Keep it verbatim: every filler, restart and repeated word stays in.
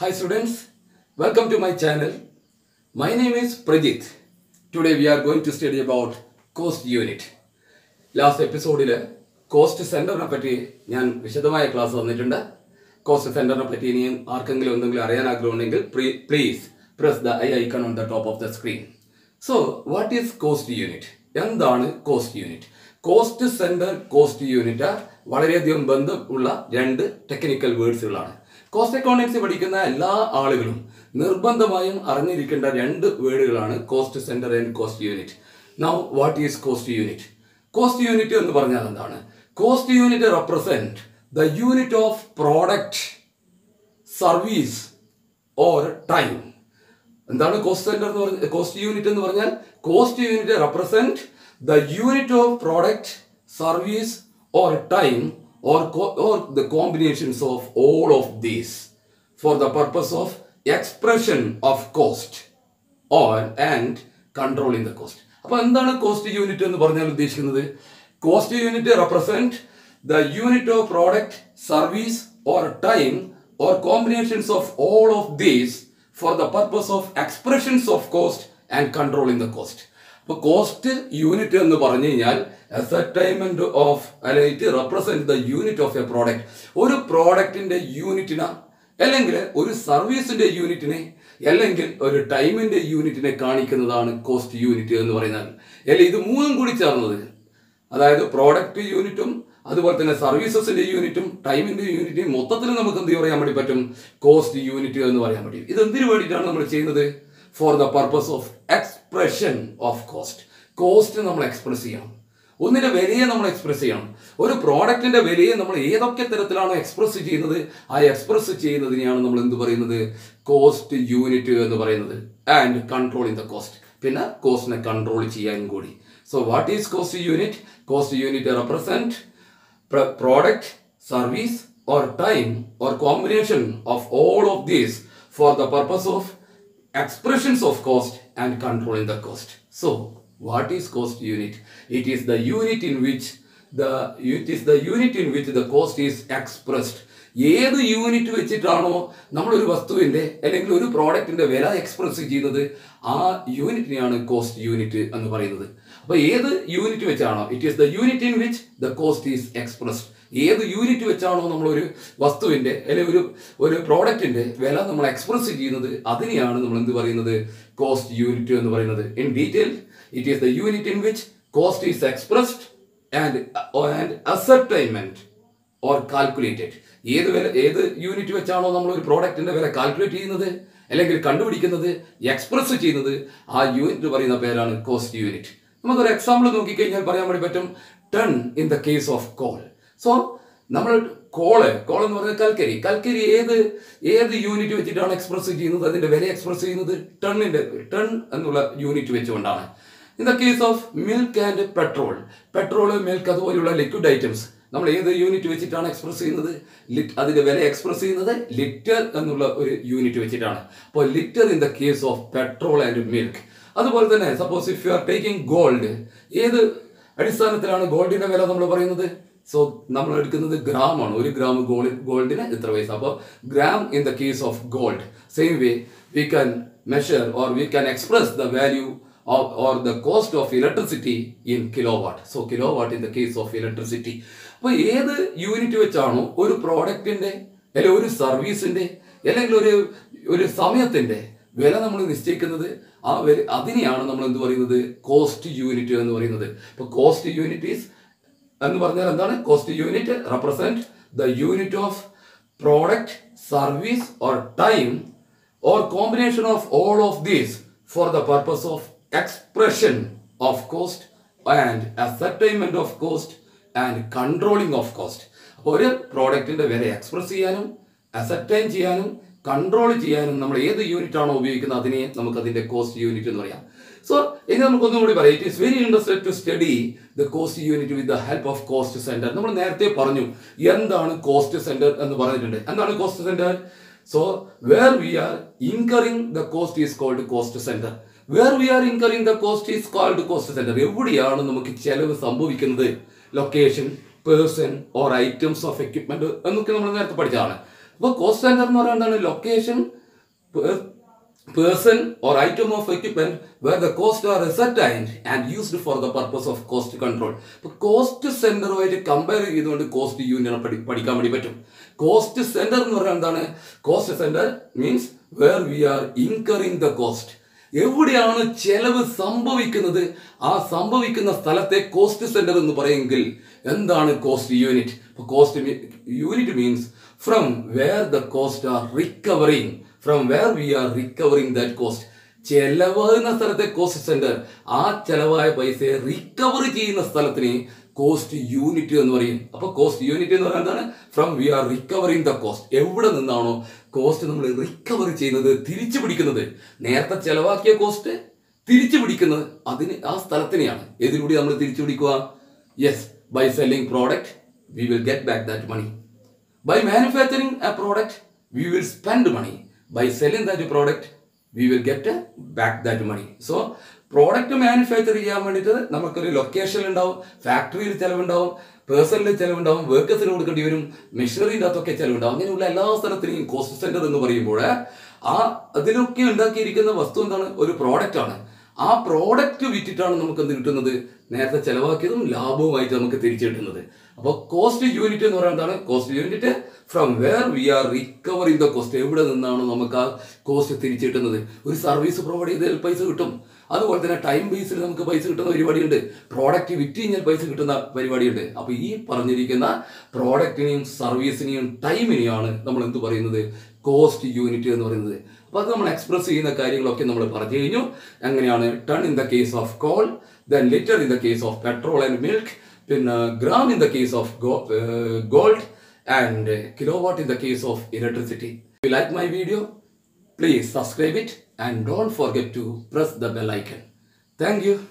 Hi students, welcome to my channel. My name is Prajit. Today we are going to study about cost unit. Last episode il cost center ne patti njan vishadamaya class vannittund. Cost center ne patti iniyum arkengil endengil ariyan agrahu undengil please press the i icon on the top of the screen. So what is cost unit? എന്താണ് cost unit? Cost centre, cost unit വളരെയധികം ബന്ധമുള്ള രണ്ട് technical വേർഡ്സുകളാണ്. Cost accountings പഠിക്കുന്ന എല്ലാ ആളുകളും നിർബന്ധമായും അറിഞ്ഞിരിക്കേണ്ട രണ്ട് വേർഡുകളാണ് cost centre and cost unit. Now what is cost unit? Cost unit എന്ന് പറഞ്ഞാൽ എന്താണ്? Cost unit represent the unit of product, service or time. എന്താണ് കോസ്റ്റ് സെന്റർ എന്ന് പറഞ്ഞാൽ? കോസ്റ്റ് യൂണിറ്റ് എന്ന് പറഞ്ഞാൽ cost unit represent the unit of product, service or time or or the combinations of all of these for the purpose of expression of cost or and controlling the cost. അപ്പോൾ എന്താണ് cost unit എന്ന് പറഞ്ഞാൽ ഉദ്ദേശിക്കുന്നത്? Cost unit represent the unit of product, service or time or combinations of all of these for the purpose of expressions of cost and controlling the cost. So cost unit ennu parnu kiyal ascertainment of it represent the unit of a product. Oru product inde unit na allengil oru service inde unit ne allengil oru time inde unit ne kanikkunnathaanu cost unit ennu parayunnu. Elle idu moonum koodi chernnathu, adayathu product unitum അതുപോലെ തന്നെ സർവീസസിന്റെ യൂണിറ്റും ടൈമിന്റെ യൂണിറ്റും മൊത്തത്തിൽ നമുക്ക് എന്ത് പറയാൻ വേണ്ടി പറ്റും? കോസ്റ്റ് യൂണിറ്റ് എന്ന് പറയാൻ പറ്റും. ഇത് എന്തിനു വേണ്ടിയിട്ടാണ് നമ്മൾ ചെയ്യുന്നത്? For the purpose of expression of cost. Cost നമ്മൾ എക്സ്പ്രസ് ചെയ്യണം, ഒന്നിന്റെ വിലയെ നമ്മൾ എക്സ്പ്രസ് ചെയ്യണം. ഒരു പ്രോഡക്റ്റിന്റെ വിലയെ നമ്മൾ ഏതൊക്കെ തരത്തിലാണ് എക്സ്പ്രസ് ചെയ്യുന്നത്, ആ എക്സ്പ്രസ് ചെയ്യുന്നതിനെയാണ് നമ്മൾ എന്ത് പറയുന്നത്? കോസ്റ്റ് യൂണിറ്റ് എന്ന് പറയുന്നത്. ആൻഡ് കൺട്രോളിങ് ദ കോസ്റ്റ്, പിന്നെ കോസ്റ്റിനെ കൺട്രോൾ ചെയ്യാൻ കൂടി. So what is cost unit? Cost unit represent product, service or time or combination of all of these for the purpose of expressions of cost and controlling the cost. So what is cost unit? It is the unit in which the it is the unit in which the cost is expressed. ഏത് unit വെച്ചിട്ടാണോ നമ്മളൊരു വസ്തുവിൻ്റെ അല്ലെങ്കിൽ ഒരു പ്രോഡക്റ്റിൻ്റെ വില express ചെയ്യുന്നത്, ആ യൂണിറ്റിനെയാണ് കോസ്റ്റ് യൂണിറ്റ് എന്ന് പറയുന്നത്. അപ്പോൾ ഏത് യൂണിറ്റ് വെച്ചാണോ, it is the unit in which the cost is expressed, ഏത് യൂണിറ്റ് വെച്ചാണോ നമ്മളൊരു വസ്തുവിൻ്റെ അല്ലെങ്കിൽ ഒരു ഒരു പ്രോഡക്റ്റിൻ്റെ വില നമ്മൾ എക്സ്പ്രസ് ചെയ്യുന്നത്, അതിനെയാണ് നമ്മൾ എന്ത് പറയുന്നത്? കോസ്റ്റ് യൂണിറ്റ് എന്ന് പറയുന്നത്. In detail, it is the unit in which cost is expressed and and ascertainment or calculated. ഏത് വില ഏത് യൂണിറ്റ് വെച്ചാണോ നമ്മൾ ഒരു പ്രോഡക്റ്റിൻ്റെ വില കാൽക്കുലേറ്റ് ചെയ്യുന്നത് അല്ലെങ്കിൽ കണ്ടുപിടിക്കുന്നത്, എക്സ്പ്രസ് ചെയ്യുന്നത്, ആ യൂണിറ്റ് പറയുന്ന പേരാണ് കോസ്റ്റ് യൂണിറ്റ്. നമുക്കൊരു എക്സാമ്പിൾ നോക്കിക്കഴിഞ്ഞാൽ പറയാൻ വേണ്ടി പറ്റും, ton in the case of coal. So നമ്മൾ കോള് കോൾ എന്ന് പറഞ്ഞാൽ കൽക്കരി. കൽക്കരി ഏത് ഏത് യൂണിറ്റ് വെച്ചിട്ടാണ് എക്സ്പ്രസ് ചെയ്യുന്നത്, അതിൻ്റെ വില എക്സ്പ്രസ് ചെയ്യുന്നത്? ടണ്ണിൻ്റെ ടൺ എന്നുള്ള യൂണിറ്റ് വെച്ചുകൊണ്ടാണ്. In the case of milk and petrol, petrol milk അതുപോലെയുള്ള ലിക്വിഡ് ഐറ്റംസ് നമ്മൾ ഏത് യൂണിറ്റ് വെച്ചിട്ടാണ് എക്സ്പ്രസ് ചെയ്യുന്നത്? ലിറ്റ് അതിൻ്റെ വില എക്സ്പ്രസ് ചെയ്യുന്നത് ലിറ്റർ എന്നുള്ള ഒരു യൂണിറ്റ് വെച്ചിട്ടാണ്. അപ്പോൾ litre in the case of petrol and milk. അതുപോലെ തന്നെ suppose if you are taking gold, ഏത് അടിസ്ഥാനത്തിലാണ് ഗോൾഡിൻ്റെ വില നമ്മൾ പറയുന്നത്? സോ നമ്മൾ എടുക്കുന്നത് ഗ്രാം ആണ്. ഒരു ഗ്രാം ഗോൾഡ് ഗോൾഡിന് ഇത്ര പൈസ. അപ്പോൾ gram in the case of gold. Same way we can measure or we can express the value Or, or the cost of electricity in kilowatt. So kilowatt in the case of electricity. അപ്പോൾ ഏത് unit വെച്ചാണോ ഒരു പ്രോഡക്റ്റിൻ്റെ അല്ലെങ്കിൽ ഒരു സർവീസിൻ്റെ അല്ലെങ്കിൽ ഒരു ഒരു സമയത്തിൻ്റെ വില നമ്മൾ നിശ്ചയിക്കുന്നത്, ആ വില അതിനെയാണ് നമ്മൾ എന്ത് പറയുന്നത്? കോസ്റ്റ് യൂണിറ്റ് എന്ന് പറയുന്നത്. അപ്പോൾ കോസ്റ്റ് യൂണിറ്റ് ഈസ് എന്ന് പറഞ്ഞാൽ എന്താണ്? Cost unit represent the unit of product, service or time or combination of all of these for the purpose of expression of cost and ascertainment of cost and controlling of cost. ഒരു പ്രോഡക്റ്റിന്റെ വില express ചെയ്യാനും ascertain ചെയ്യാനും control ചെയ്യാനും നമ്മൾ ഏത് unit ആണോ ഉപയോഗിക്കുന്നത്, അതിനെ നമുക്ക് അതിന്റെ കോസ്റ്റ് യൂണിറ്റ് എന്ന് പറയാം. സോ ഇനി നമുക്കൊന്നും കൂടി പറയാം, it is very interested to study the cost unit with the help of cost centre. നമ്മൾ നേരത്തെ പറഞ്ഞു എന്താണ് കോസ്റ്റ് സെന്റർ എന്ന് പറഞ്ഞിട്ടുണ്ട്. എന്താണ് cost centre? So where we are incurring the cost is called cost centre. Where we are incurring the cost is called cost center. എവിടെയാണ് നമുക്ക് ചെലവ് സംഭവിക്കുന്നത്? Location, person or items of equipment എന്നൊക്കെ നമ്മൾ നേരത്തെ പഠിച്ചതാണ്. അപ്പോൾ കോസ്റ്റ് സെന്റർ എന്ന് പറയുന്നത് എന്താണ്? Location person or item of equipment where the costs are ascertained and used for the purpose of cost control. So, cost center ആയിട്ട് compare ചെയ്തുകൊണ്ട് cost unit പഠിക്കാൻ വേണ്ടി പറ്റും. Cost center എന്ന് പറഞ്ഞാൽ എന്താണ്? Cost center means where we are incurring the cost. എവിടെയാണ് ചെലവ് സംഭവിക്കുന്നത് ആ സംഭവിക്കുന്ന സ്ഥലത്തെ കോസ്റ്റ് സെന്റർ എന്ന് പറയുമെങ്കിൽ എന്താണ് cost unit? Cost unit means from where the cost are recovering, from where we are recovering that cost. ചെലവാകുന്ന സ്ഥലത്തെ കോസ്റ്റ് സെന്റർ, ആ ചെലവായ പൈസയെ റിക്കവർ ചെയ്യുന്ന സ്ഥലത്തിന് കോസ്റ്റ് യൂണിറ്റ് എന്ന് പറയും. അപ്പോൾ കോസ്റ്റ് യൂണിറ്റ് എന്ന് പറയുന്നത് എന്താണ്? From we are recovering the cost. എവിടെ നിന്നാണോ കോസ്റ്റ് നമ്മൾ റിക്കവർ ചെയ്യുന്നത്, തിരിച്ചു പിടിക്കുന്നത്, നേരത്തെ ചെലവാക്കിയ കോസ്റ്റ് തിരിച്ചു പിടിക്കുന്നത് അതിന് ആ സ്ഥലത്തിനെയാണ്. ഇതിലൂടെ നമ്മൾ തിരിച്ചു പിടിക്കുക, yes, by selling product we will get back that money, by manufacturing a product we will spend money, by selling that product we will get back that money. So product manufacture ചെയ്യാൻ വേണ്ടിയിട്ട് നമുക്കൊരു location ഉണ്ടാവും, ഫാക്ടറിയിൽ ചെലവുണ്ടാവും, പേഴ്സണലിൽ ചെലവുണ്ടാവും, വർക്കേഴ്സിന് കൊടുക്കേണ്ടി വരും, മെഷീനറിൻ്റെ അകത്തൊക്കെ ചെലവുണ്ടാവും. അങ്ങനെയുള്ള എല്ലാ സ്ഥലത്തിനെയും കോസ്റ്റ് സെന്റർ എന്ന് പറയുമ്പോൾ ആ അതിലൊക്കെ ഉണ്ടാക്കിയിരിക്കുന്ന വസ്തു എന്താണ്? ഒരു പ്രോഡക്റ്റ് ആണ്. ആ പ്രോഡക്റ്റ് വിറ്റിട്ടാണ് നമുക്ക് എന്ത് കിട്ടുന്നത്? നേരത്തെ ചെലവാക്കിയതും ലാഭവുമായിട്ട് നമുക്ക് തിരിച്ചു കിട്ടുന്നത്. അപ്പോൾ കോസ്റ്റ് യൂണിറ്റ് എന്ന് പറയുന്നതാണ് cost unit from where we are recovering the cost. എവിടെ നിന്നാണ് നമുക്ക് ആ കോസ്റ്റ് തിരിച്ചു കിട്ടുന്നത്? ഒരു സർവീസ് പ്രൊവൈഡ് ചെയ്താൽ പൈസ കിട്ടും, അതുപോലെ തന്നെ ടൈം ബേസിൽ നമുക്ക് പൈസ കിട്ടുന്ന പരിപാടിയുണ്ട്, പ്രോഡക്റ്റ് വിറ്റ് കഴിഞ്ഞാൽ പൈസ കിട്ടുന്ന പരിപാടിയുണ്ട്. അപ്പോൾ ഈ പറഞ്ഞിരിക്കുന്ന പ്രോഡക്റ്റിനെയും സർവീസിനെയും ടൈമിനെയാണ് നമ്മൾ എന്ത് പറയുന്നത്? കോസ്റ്റ് യൂണിറ്റ് എന്ന് പറയുന്നത്. അപ്പോൾ അത് നമ്മൾ എക്സ്പ്രസ് ചെയ്യുന്ന കാര്യങ്ങളൊക്കെ നമ്മൾ പറഞ്ഞു കഴിഞ്ഞു. അങ്ങനെയാണ് ton in the case of coal, then litre in the case of petrol and milk, Then gram in the case of gold and kilowatt in the case of electricity. If you like my video, please subscribe it and don't forget to press the bell icon. Thank you.